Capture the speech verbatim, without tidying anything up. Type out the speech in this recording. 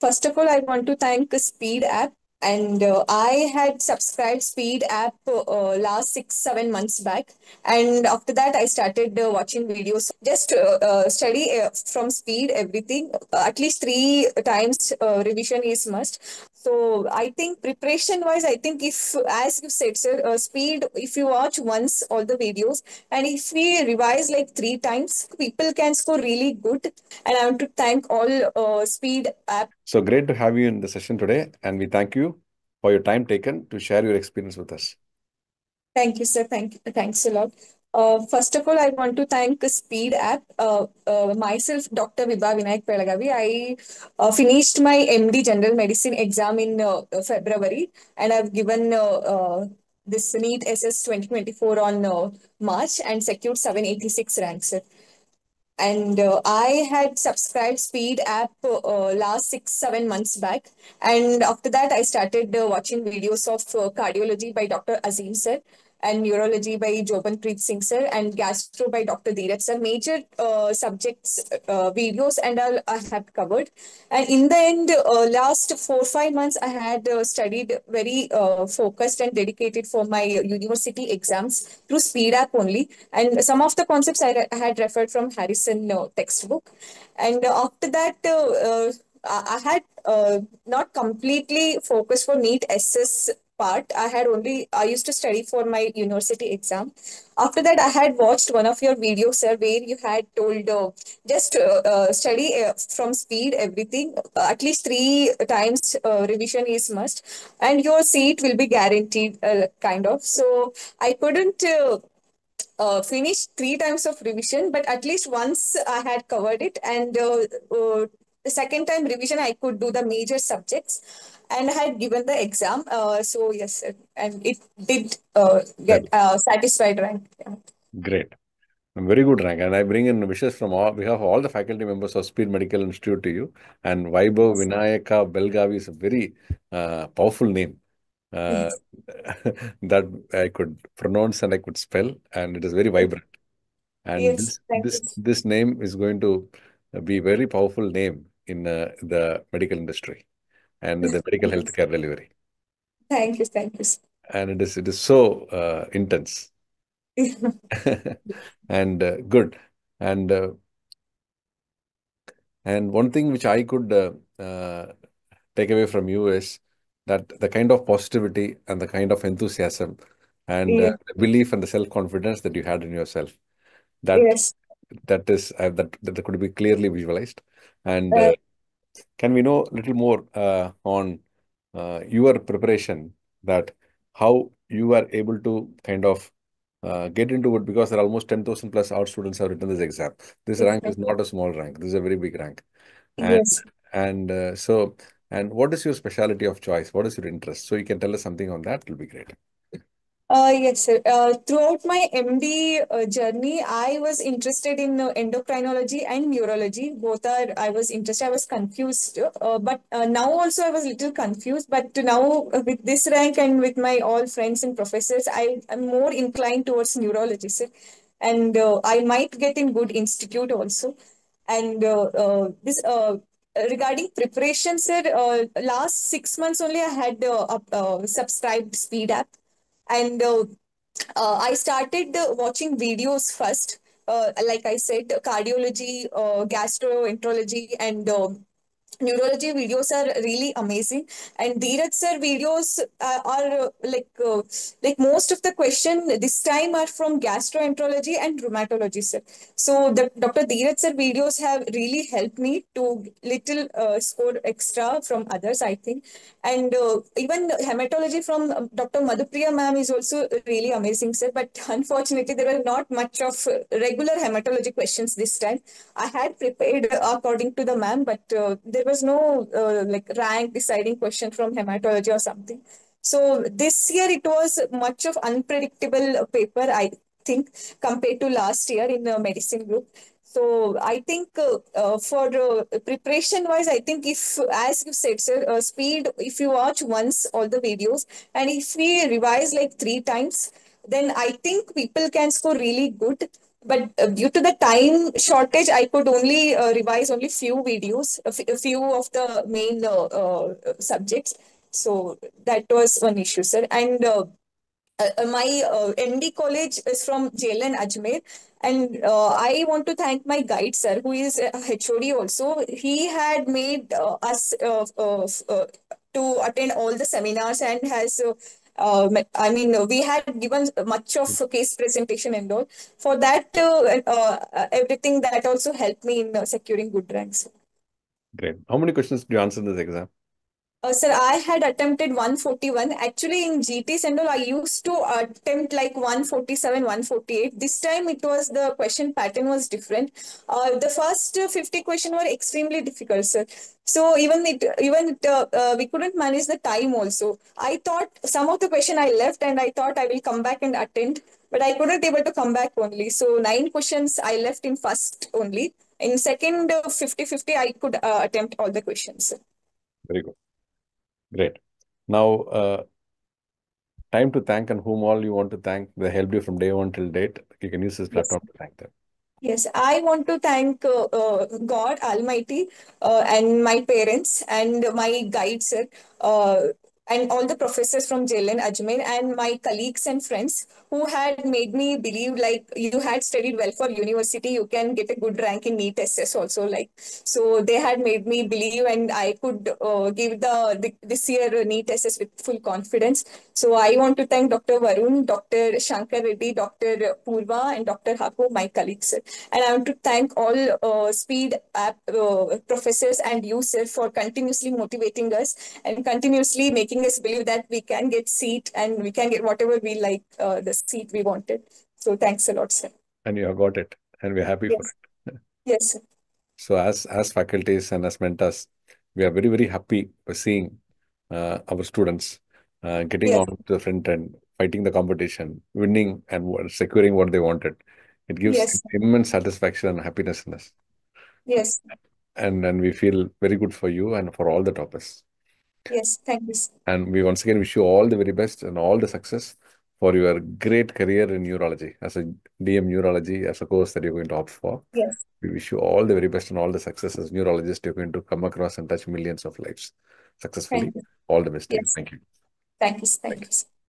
First of all, I want to thank Speed App. And uh, I had subscribed Speed App uh, last six, seven months back. And after that, I started uh, watching videos. Just uh, uh, study uh, from Speed, everything. Uh, at least three times uh, revision is must. So I think preparation-wise, I think if, as you said, sir, uh, Speed, if you watch once all the videos, and if we revise like three times, people can score really good. And I want to thank all uh, Speed App. So great to have you in the session today. And we thank you for your time taken to share your experience with us. Thank you, sir. Thank, thanks a lot. Uh, first of all, I want to thank Speed App. Uh, uh, myself, Doctor Vibha Vinayak Belagavi. I uh, finished my M D General Medicine exam in uh, February, and I've given uh, uh, this NEET S S twenty twenty-four on uh, March and secured seven eighty-six ranks. And uh, I had subscribed Speed App uh, last six, seven months back. And after that, I started uh, watching videos of uh, cardiology by Doctor Azeem, sir, and neurology by Jovan Preet Singh, sir, and gastro by Doctor Dheeraj, sir. Major uh, subjects, uh, videos, and all I have covered. And in the end, uh, last four, five months, I had uh, studied very uh, focused and dedicated for my university exams through Speed App only. And some of the concepts I, I had referred from Harrison uh, textbook. And uh, after that, uh, uh, I had uh, not completely focused for NEET S S part. I had only, I used to study for my university exam. After that, I had watched one of your videos, sir, where you had told uh, just uh, uh, study uh, from Speed, everything. Uh, at least three times uh, revision is must. And your seat will be guaranteed, uh, kind of. So I couldn't uh, Uh, finish three times of revision, but at least once I had covered it. And uh, uh, the second time revision, I could do the major subjects. And I had given the exam. Uh, so, yes, and it did uh, get uh, satisfied rank. Yeah. Great. Very good rank. And I bring in wishes from all, behalf of all the faculty members of Speed Medical Institute to you. And Vibha Vinayaka Belagavi is a very uh, powerful name uh, yes. that I could pronounce and I could spell. And it is very vibrant. And yes, this, this, this name is going to be a very powerful name in uh, the medical industry and the medical healthcare delivery. Thank you, thank you. And it is it is so uh, intense, and uh, good, and uh, and one thing which I could uh, uh, take away from you is that the kind of positivity and the kind of enthusiasm and yeah. uh, the belief and the self confidence that you had in yourself. That yes. that is uh, that that could be clearly visualized and. Uh, uh, Can we know a little more uh, on uh, your preparation, that how you are able to kind of uh, get into it, because there are almost ten thousand plus our students have written this exam. This rank is not a small rank. This is a very big rank. And, yes. And uh, so, and what is your specialty of choice? What is your interest? So you can tell us something on that. It will be great. Uh, yes, sir. Uh, throughout my M D uh, journey, I was interested in uh, endocrinology and neurology. Both are, I was interested, I was confused, uh, but uh, now also I was a little confused, but now uh, with this rank and with my all friends and professors, I am more inclined towards neurology, sir. And uh, I might get in good institute also. And uh, uh, this... Uh, Regarding preparation, sir, uh, last six months only I had uh, up, uh, subscribed Speed App. And uh, uh, I started uh, watching videos first, uh, like I said, cardiology, uh, gastroenterology, and uh, neurology videos are really amazing. And Dheeraj sir videos uh, are uh, like uh, like most of the question this time are from gastroenterology and rheumatology, sir. So the Doctor Dheeraj sir videos have really helped me to little uh, score extra from others, I think. And uh, even hematology from Doctor Madhupriya ma'am is also really amazing, sir. But unfortunately, there were not much of regular hematology questions this time. I had prepared according to the ma'am, but uh, there was no uh, like rank deciding question from hematology or something. So this year it was much of unpredictable paper, I think, compared to last year in the medicine group. So I think uh, uh, for uh, preparation-wise, I think if, as you said, sir, uh, Speed, if you watch once all the videos, and if we revise like three times, then I think people can score really good. But uh, due to the time shortage, I could only uh, revise only few videos, a, f a few of the main uh, uh, subjects. So that was one issue, sir. And uh, uh, my uh, N D college is from J L N Ajmer. And uh, I want to thank my guide, sir, who is a H O D also. He had made uh, us uh, uh, uh, to attend all the seminars and has... Uh, Uh, I mean, we had given much of case presentation and all. For that, uh, uh, everything that also helped me in uh, securing good ranks. Great. How many questions did you answer in this exam? Uh, sir, I had attempted one forty-one. Actually, in G Ts and all, I used to attempt like one forty-seven, one forty-eight. This time, it was the question pattern was different. Uh, the first fifty questions were extremely difficult, sir. So even it, even it, uh, uh, we couldn't manage the time also. I thought some of the question I left and I thought I will come back and attend, but I couldn't able to come back only. So nine questions I left in first only. In second fifty fifty, uh, I could uh, attempt all the questions, sir. Very good. Great. Now, uh, time to thank and whom all you want to thank. They helped you from day one till date. You can use this platform yes. to thank them. Yes, I want to thank uh, uh, God Almighty uh, and my parents and my guide, sir, uh, and all the professors from J L N Ajmer and my colleagues and friends who had made me believe like you had studied well for university, you can get a good rank in NEET S S also. Like, so they had made me believe and I could uh, give the, the this year NEET S S with full confidence. So I want to thank Doctor Varun, Doctor Shankar Reddy, Doctor Purva and Doctor Hapo, my colleagues. Sir. And I want to thank all uh, Speed App uh, professors and you, sir, for continuously motivating us and continuously making us believe that we can get seat and we can get whatever we like, uh, the seat we wanted. So thanks a lot, sir. And you have got it and we're happy yes. for it. Yes, sir. So as, as faculties and as mentors, we are very, very happy for seeing uh, our students uh, getting yes. on to the front end, fighting the competition, winning and securing what they wanted. It gives yes. immense satisfaction and happiness in us. Yes. And then we feel very good for you and for all the toppers. Yes, thank you. And we once again wish you all the very best and all the success for your great career in neurology, as a D M neurology, as a course that you're going to opt for. Yes. We wish you all the very best and all the success as neurologists. You're going to come across and touch millions of lives successfully. All the best. Yes. Thank you. Thank you. Thank you.